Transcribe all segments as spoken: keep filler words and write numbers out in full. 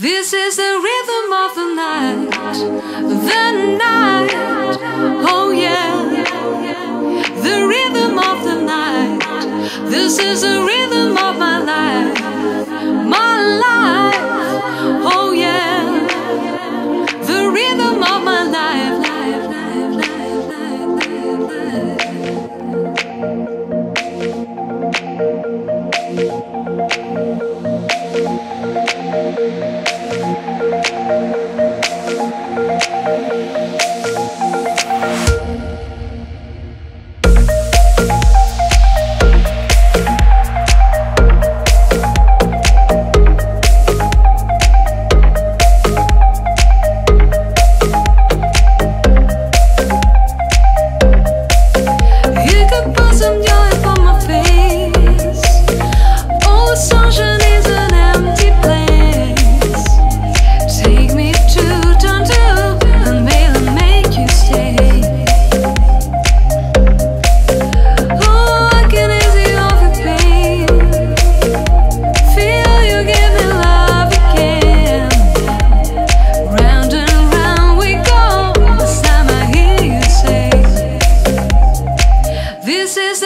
This is the rhythm of the night, the night, oh yeah. The rhythm of the night, this is the rhythm of my life, my life, oh yeah. The rhythm of my life, life, life, life, life, life, life. This is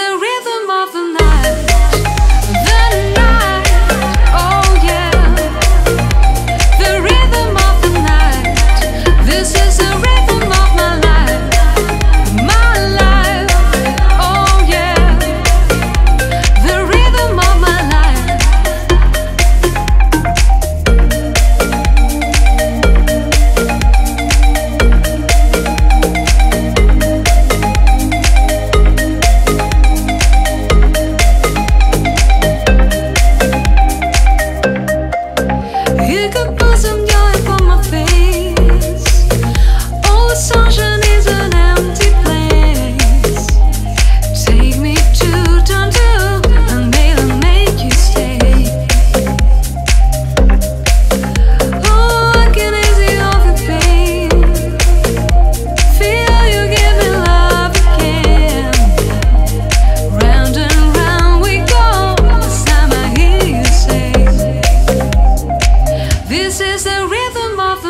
the rhythm of